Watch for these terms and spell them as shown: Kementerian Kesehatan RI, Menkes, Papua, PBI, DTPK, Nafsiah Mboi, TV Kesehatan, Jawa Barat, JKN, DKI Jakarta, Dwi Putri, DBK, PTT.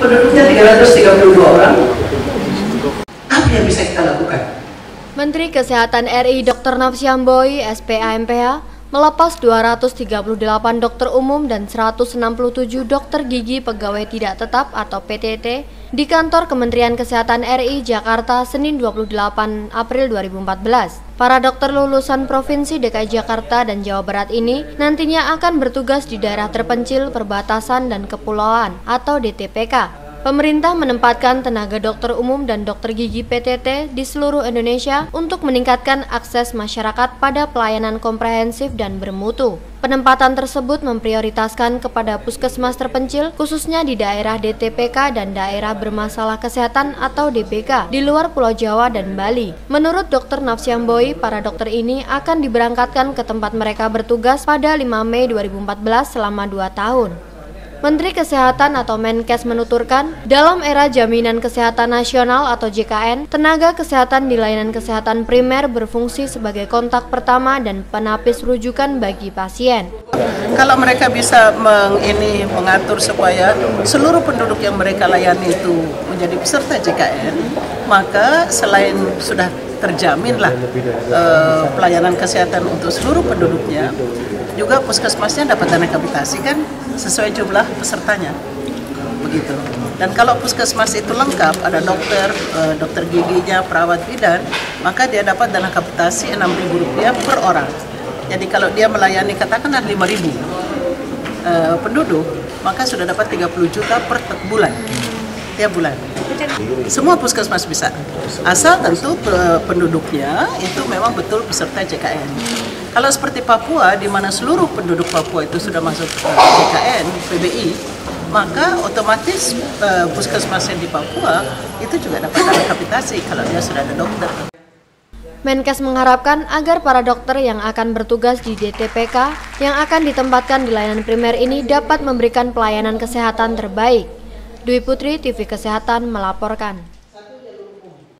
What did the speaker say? Penduduknya 332 orang. Apa yang bisa kita lakukan? Menteri Kesehatan RI Dr. Nafsiah Mboi, SPA/MPH, melepas 238 dokter umum dan 167 dokter gigi pegawai tidak tetap atau PTT di kantor Kementerian Kesehatan RI Jakarta Senin 28 April 2014. Para dokter lulusan Provinsi DKI Jakarta dan Jawa Barat ini nantinya akan bertugas di daerah terpencil, perbatasan, dan kepulauan atau DTPK. Pemerintah menempatkan tenaga dokter umum dan dokter gigi PTT di seluruh Indonesia untuk meningkatkan akses masyarakat pada pelayanan komprehensif dan bermutu. Penempatan tersebut memprioritaskan kepada puskesmas terpencil, khususnya di daerah DTPK dan daerah bermasalah kesehatan atau DBK di luar Pulau Jawa dan Bali. Menurut Dr. Nafsiah Mboi, para dokter ini akan diberangkatkan ke tempat mereka bertugas pada 5 Mei 2014 selama 2 tahun. Menteri Kesehatan atau Menkes menuturkan, dalam era Jaminan Kesehatan Nasional atau JKN, tenaga kesehatan di layanan kesehatan primer berfungsi sebagai kontak pertama dan penapis rujukan bagi pasien. Kalau mereka bisa mengatur supaya seluruh penduduk yang mereka layani itu menjadi peserta JKN, maka selain sudah terjaminlah pelayanan kesehatan untuk seluruh penduduknya, juga puskesmasnya dapat rehabilitasi kan sesuai jumlah pesertanya, begitu. Dan kalau puskesmas itu lengkap, ada dokter, dokter giginya, perawat bidan, maka dia dapat dana kapitasi Rp6.000 per orang. Jadi kalau dia melayani katakanlah 5.000 penduduk, maka sudah dapat 30 juta per bulan, tiap bulan. Semua puskesmas bisa, asal tentu penduduknya itu memang betul peserta JKN. Kalau seperti Papua, di mana seluruh penduduk Papua itu sudah masuk JKN, PBI, maka otomatis puskesmasnya di Papua itu juga dapat kapitasi kalau dia sudah ada dokter. Menkes mengharapkan agar para dokter yang akan bertugas di DTPK yang akan ditempatkan di layanan primer ini dapat memberikan pelayanan kesehatan terbaik. Dwi Putri, TV Kesehatan melaporkan.